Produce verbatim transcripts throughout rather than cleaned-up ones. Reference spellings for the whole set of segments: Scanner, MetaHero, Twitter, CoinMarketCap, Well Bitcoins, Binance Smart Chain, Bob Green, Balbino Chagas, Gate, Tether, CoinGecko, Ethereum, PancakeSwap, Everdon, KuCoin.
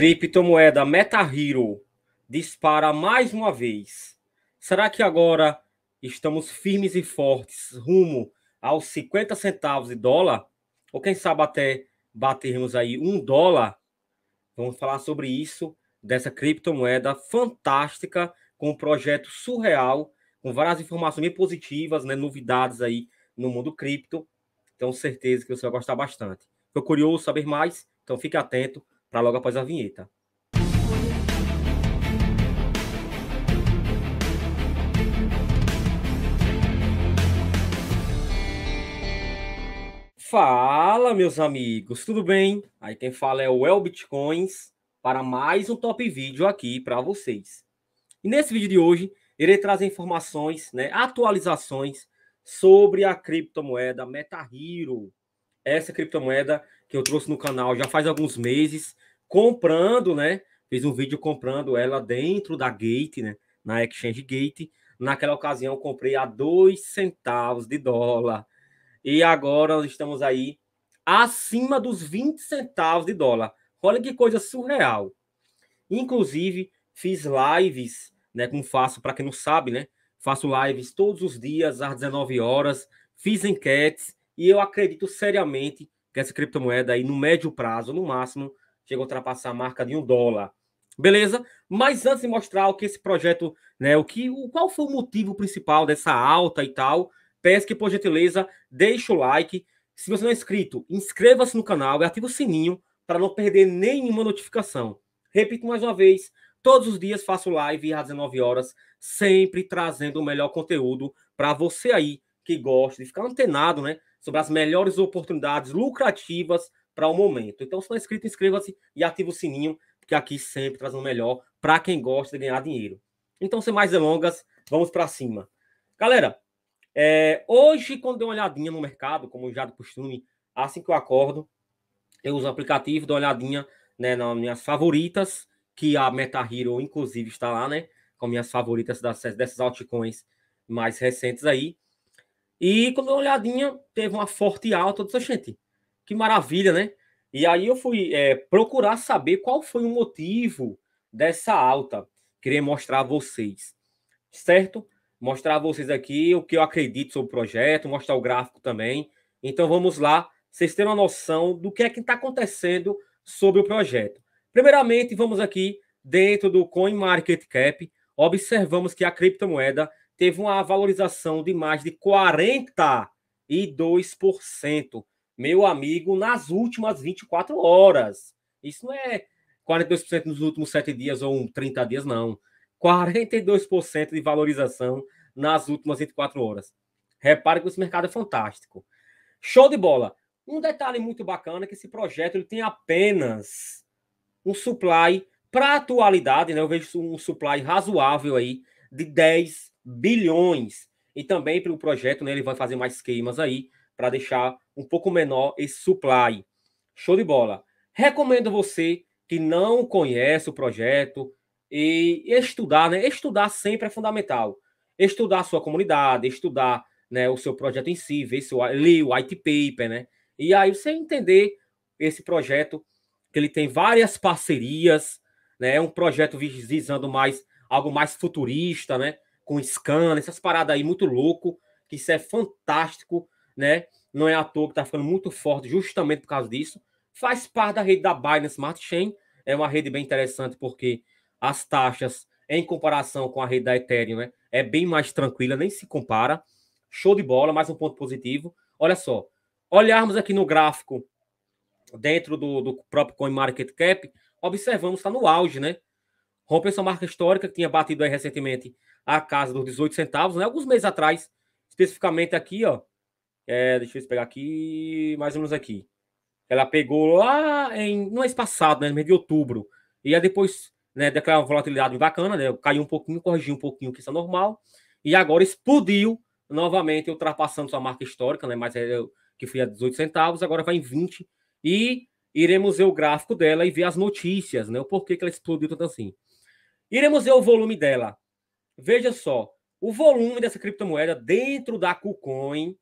Criptomoeda MetaHero dispara mais uma vez. Será que agora estamos firmes e fortes rumo aos cinquenta centavos de dólar? Ou quem sabe até batermos aí um dólar? Vamos falar sobre isso, dessa criptomoeda fantástica, com um projeto surreal, com várias informações bem positivas, né, novidades aí no mundo cripto. Então, certeza que você vai gostar bastante. Ficou curioso saber mais? Então, fique atento para logo após a vinheta. Fala, meus amigos, tudo bem? Aí quem fala é o Well Bitcoins para mais um top vídeo aqui para vocês. E nesse vídeo de hoje, irei trazer informações, né, atualizações sobre a criptomoeda MetaHero. Essa criptomoeda que eu trouxe no canal já faz alguns meses, comprando, né? Fiz um vídeo comprando ela dentro da Gate, né? Na Exchange Gate. Naquela ocasião, comprei a dois centavos de dólar. E agora nós estamos aí acima dos vinte centavos de dólar. Olha que coisa surreal. Inclusive, fiz lives, né? Como faço, para quem não sabe, né? Faço lives todos os dias, às dezenove horas. Fiz enquetes. E eu acredito seriamente que essa criptomoeda aí, no médio prazo, no máximo, chega a ultrapassar a marca de um dólar. Beleza? Mas antes de mostrar o que esse projeto, né, o que, o, qual foi o motivo principal dessa alta e tal, peço que, por gentileza, deixe o like. Se você não é inscrito, inscreva-se no canal e ative o sininho para não perder nenhuma notificação. Repito mais uma vez, todos os dias faço live às dezenove horas, sempre trazendo o melhor conteúdo para você aí que gosta de ficar antenado, né? Sobre as melhores oportunidades lucrativas para o momento. Então, se não é inscrito, inscreva-se e ative o sininho, porque aqui sempre traz o melhor para quem gosta de ganhar dinheiro. Então, sem mais delongas, vamos para cima. Galera, é, hoje, quando dei uma olhadinha no mercado, como já do costume, assim que eu acordo, eu uso o aplicativo, dou uma olhadinha, né, nas minhas favoritas, que a MetaHero, inclusive, está lá, né? Com minhas favoritas das, dessas altcoins mais recentes aí. E quando eu dei uma olhadinha, teve uma forte alta. Eu disse, gente, que maravilha, né? E aí eu fui é, procurar saber qual foi o motivo dessa alta. Queria mostrar a vocês, certo? Mostrar a vocês aqui o que eu acredito sobre o projeto, mostrar o gráfico também. Então vamos lá, vocês terem uma noção do que é que está acontecendo sobre o projeto. Primeiramente, vamos aqui dentro do CoinMarketCap. Observamos que a criptomoeda teve uma valorização de mais de quarenta e dois por cento, meu amigo, nas últimas vinte e quatro horas. Isso não é quarenta e dois por cento nos últimos sete dias ou trinta dias, não. quarenta e dois por cento de valorização nas últimas vinte e quatro horas. Repare que esse mercado é fantástico. Show de bola. Um detalhe muito bacana é que esse projeto ele tem apenas um supply para a atualidade, né? Eu vejo um supply razoável aí de dez bilhões. E também pelo projeto, né, ele vai fazer mais queimas aí para deixar um pouco menor esse supply. Show de bola. Recomendo você que não conhece o projeto e estudar, né? Estudar sempre é fundamental. Estudar a sua comunidade, estudar, né, o seu projeto em si, ver se ler o white paper, né? E aí você entender esse projeto, que ele tem várias parcerias, né? É um projeto visando mais algo mais futurista, né? Com scanner, essas paradas aí muito louco, que isso é fantástico, né? Não é à toa que tá ficando muito forte justamente por causa disso. Faz parte da rede da Binance Smart Chain, é uma rede bem interessante porque as taxas, em comparação com a rede da Ethereum, né, é bem mais tranquila, nem se compara. Show de bola, mais um ponto positivo. Olha só, olharmos aqui no gráfico dentro do, do próprio CoinMarketCap, observamos, está no auge, né? Rompe essa marca histórica que tinha batido aí recentemente a casa dos dezoito centavos, né? Alguns meses atrás, especificamente aqui, ó. É, deixa eu pegar aqui, mais ou menos aqui. Ela pegou lá em, no mês passado, né? No mês de outubro. E aí depois, né, declarou uma volatilidade bacana, né? Caiu um pouquinho, corrigiu um pouquinho, que isso é normal. E agora explodiu novamente, ultrapassando sua marca histórica, né? Mas que foi a dezoito centavos, agora vai em vinte. E iremos ver o gráfico dela e ver as notícias, né? O porquê que ela explodiu tanto assim. Iremos ver o volume dela. Veja só, o volume dessa criptomoeda dentro da KuCoin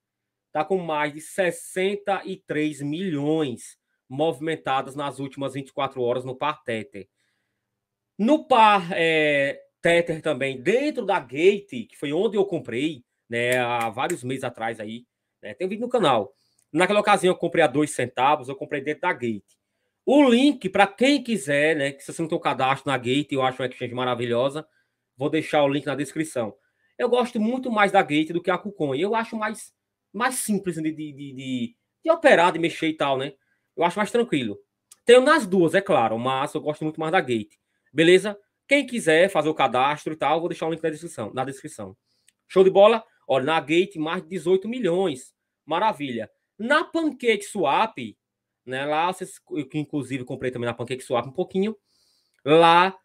está com mais de sessenta e três milhões. movimentadas nas últimas vinte e quatro horas no par Tether. No par é, Tether também, dentro da Gate, que foi onde eu comprei, né, há vários meses atrás aí, né, tem um vídeo no canal. Naquela ocasião eu comprei a dois centavos, eu comprei dentro da Gate. O link, para quem quiser, né, que se você não tem o cadastro na Gate, eu acho uma exchange maravilhosa, vou deixar o link na descrição. Eu gosto muito mais da Gate do que a KuCoin. Eu acho mais, mais simples de, de, de, de operar, de mexer e tal, né? Eu acho mais tranquilo. Tenho nas duas, é claro, mas eu gosto muito mais da Gate. Beleza? Quem quiser fazer o cadastro e tal, vou deixar o link na descrição. Na descrição. Show de bola? Olha, na Gate, mais de dezoito milhões. Maravilha. Na PancakeSwap, né? Lá, vocês, eu, inclusive, comprei também na PancakeSwap um pouquinho. Lá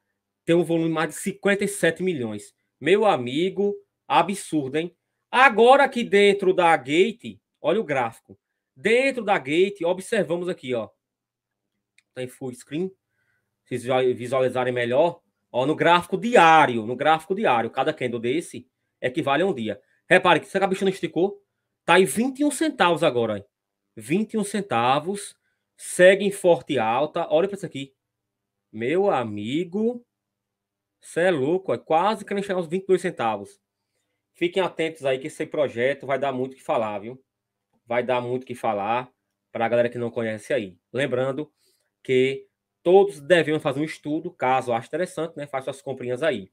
tem um volume mais de cinquenta e sete milhões. Meu amigo, absurdo, hein? Agora aqui dentro da Gate, olha o gráfico. Dentro da Gate, observamos aqui, ó. Tá em full screen. Vocês visualizarem melhor. Ó, no gráfico diário, no gráfico diário, cada candle desse equivale a um dia. Repare que essa bicha não esticou. Tá em vinte e um centavos agora, hein? vinte e um centavos. Segue em forte alta. Olha para isso aqui. Meu amigo... Você é louco, é quase querendo chegar aos vinte e dois centavos. Fiquem atentos aí que esse projeto vai dar muito o que falar, viu? Vai dar muito o que falar para a galera que não conhece aí. Lembrando que todos devem fazer um estudo, caso ache interessante, né? Faça suas comprinhas aí.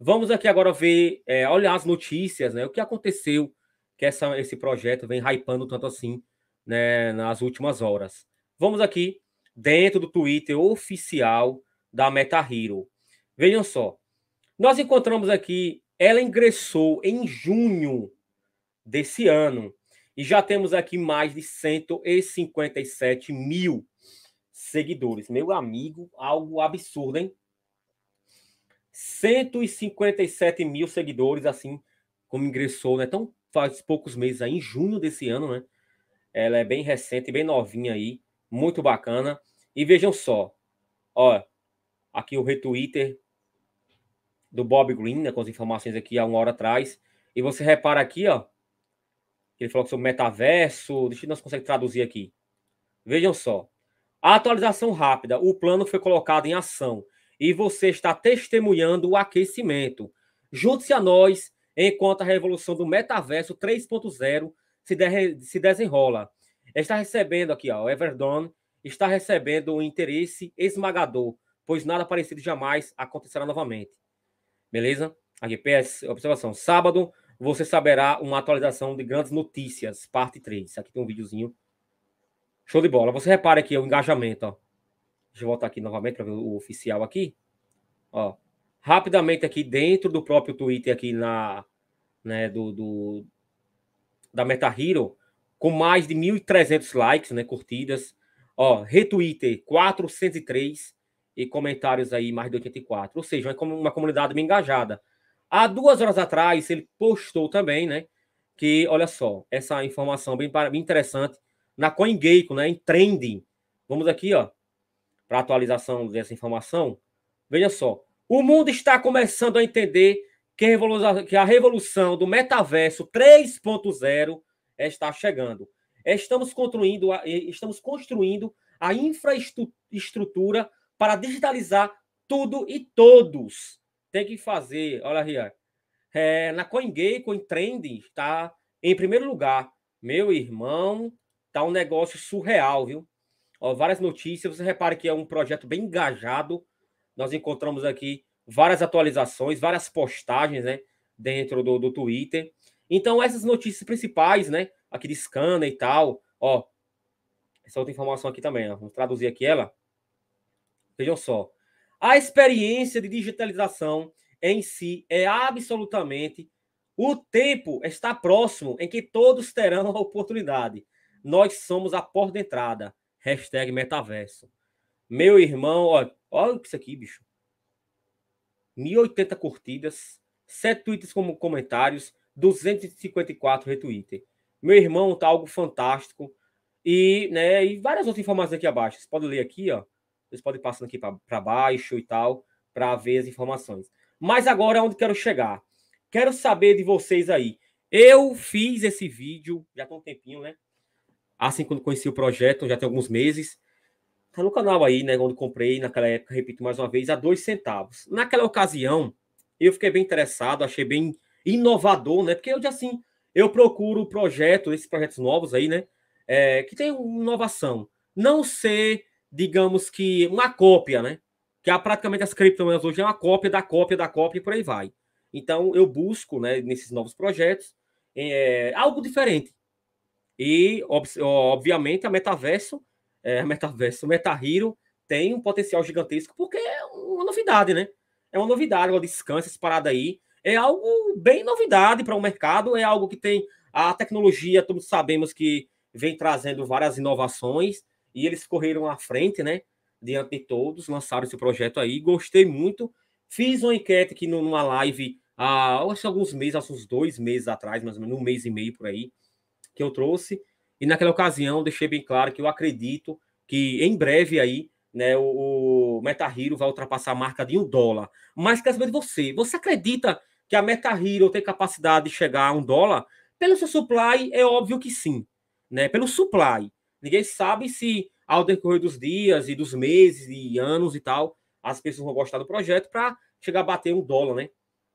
Vamos aqui agora ver, é, olhar as notícias, né? O que aconteceu que essa, esse projeto vem hypando tanto assim, né? Nas últimas horas. Vamos aqui dentro do Twitter oficial da MetaHero. Vejam só, nós encontramos aqui, ela ingressou em junho desse ano e já temos aqui mais de cento e cinquenta e sete mil seguidores. Meu amigo, algo absurdo, hein? cento e cinquenta e sete mil seguidores, assim como ingressou, né? Então, faz poucos meses aí, em junho desse ano, né? Ela é bem recente, bem novinha aí, muito bacana. E vejam só, ó, aqui o retweeter do Bob Green, né, com as informações aqui há uma hora atrás. E você repara aqui, ó, ele falou sobre metaverso. Deixa eu ver se nós conseguimos traduzir aqui. Vejam só. A atualização rápida. O plano foi colocado em ação. E você está testemunhando o aquecimento. Junte-se a nós enquanto a revolução do metaverso três ponto zero se, de se desenrola. Está recebendo aqui, ó, o Everdon está recebendo um interesse esmagador, pois nada parecido jamais acontecerá novamente. Beleza? Aqui, P S, observação. Sábado, você saberá uma atualização de grandes notícias, parte três. Aqui tem um videozinho. Show de bola. Você repara aqui o engajamento, ó. Deixa eu voltar aqui novamente para ver o oficial aqui. Ó. Rapidamente aqui dentro do próprio Twitter aqui na... Né, do, do... Da MetaHero, com mais de mil e trezentos likes, né, curtidas. Ó, retweeter quatrocentos e três. E comentários aí, mais de oitenta e quatro. Ou seja, uma comunidade bem engajada. Há duas horas atrás, ele postou também, né? Que, olha só, essa informação bem, bem interessante. Na CoinGecko, né? Em Trending. Vamos aqui, ó. Para atualização dessa informação. Veja só. O mundo está começando a entender que a revolução, que a revolução do metaverso três ponto zero está chegando. Estamos construindo, estamos construindo a infraestrutura para digitalizar tudo e todos. Tem que fazer, olha aí, é, na CoinGecko, em Trending, está em primeiro lugar. Meu irmão, tá um negócio surreal, viu? Ó, várias notícias, você repara que é um projeto bem engajado. Nós encontramos aqui várias atualizações, várias postagens, né, dentro do, do Twitter. Então, essas notícias principais, né, aqui de Scanner e tal, ó, essa outra informação aqui também, ó, vamos traduzir aqui ela. Vejam só, a experiência de digitalização em si é absolutamente... O tempo está próximo em que todos terão a oportunidade. Nós somos a porta de entrada. Hashtag metaverso. Meu irmão, olha, olha isso aqui, bicho. mil e oitenta curtidas, sete tweets como comentários, duzentos e cinquenta e quatro retweets. Meu irmão, tá algo fantástico. E, né, e várias outras informações aqui abaixo. Vocês podem ler aqui, ó. Vocês podem passando aqui para baixo e tal, para ver as informações. Mas agora é onde quero chegar. Quero saber de vocês aí. Eu fiz esse vídeo, já tem um tempinho, né? Assim, quando conheci o projeto, já tem alguns meses. Tá no canal aí, né? Onde comprei, naquela época, repito mais uma vez, a dois centavos. Naquela ocasião, eu fiquei bem interessado, achei bem inovador, né? Porque eu, assim, eu procuro projetos, esses projetos novos aí, né? É, que tem inovação. Não ser, digamos que, uma cópia, né? Que há praticamente as criptomoedas hoje é uma cópia da cópia da cópia e por aí vai. Então, eu busco, né, nesses novos projetos, é, algo diferente. E, ob obviamente, a Metaverso, é, a Metaverso, o MetaHero tem um potencial gigantesco, porque é uma novidade, né? É uma novidade, o descanso, essa parada aí. É algo bem novidade para o mercado, é algo que tem a tecnologia, todos sabemos que vem trazendo várias inovações, e eles correram à frente, né? Diante de todos, lançaram esse projeto aí, gostei muito. Fiz uma enquete aqui numa live há alguns meses, há uns dois meses atrás, mais ou menos um mês e meio por aí, que eu trouxe. E naquela ocasião deixei bem claro que eu acredito que em breve aí, né, o, o MetaHero vai ultrapassar a marca de um dólar. Mas quero saber de você. Você acredita que a MetaHero tem capacidade de chegar a um dólar? Pelo seu supply, é óbvio que sim, né? Pelo supply. Ninguém sabe se ao decorrer dos dias e dos meses e anos e tal, as pessoas vão gostar do projeto para chegar a bater um dólar, né?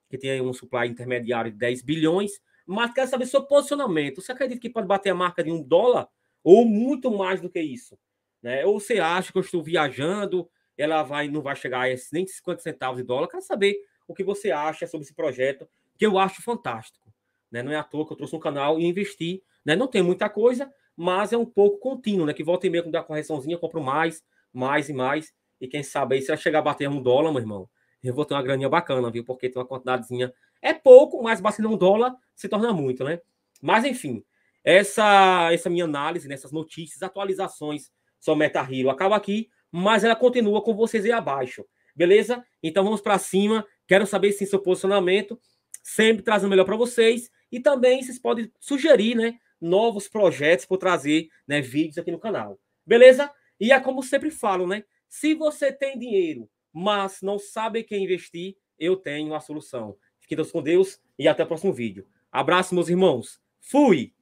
Que tem aí um supply intermediário de dez bilhões. Mas quero saber seu posicionamento. Você acredita que pode bater a marca de um dólar? Ou muito mais do que isso? Né? Ou você acha que eu estou viajando, ela vai, não vai chegar a nem cinquenta centavos de dólar? Quero saber o que você acha sobre esse projeto, que eu acho fantástico. Né? Não é à toa que eu trouxe um canal e investi. Né? Não tem muita coisa, mas é um pouco contínuo, né? Que volta e meia, quando dá correçãozinha, eu compro mais, mais e mais. E quem sabe aí, se ela chegar a bater um dólar, meu irmão, eu vou ter uma graninha bacana, viu? Porque tem uma quantidadezinha. É pouco, mas batendo um dólar se torna muito, né? Mas, enfim, essa, essa minha análise, nessas né? notícias, atualizações sobre MetaHero acaba aqui, mas ela continua com vocês aí abaixo, beleza? Então vamos para cima. Quero saber, sim, seu posicionamento. Sempre trazendo melhor para vocês. E também vocês podem sugerir, né? Novos projetos por trazer, né? Vídeos aqui no canal, beleza? E é como sempre falo, né? Se você tem dinheiro, mas não sabe quem investir, eu tenho a solução. Fiquem todos com Deus e até o próximo vídeo. Abraço, meus irmãos. Fui!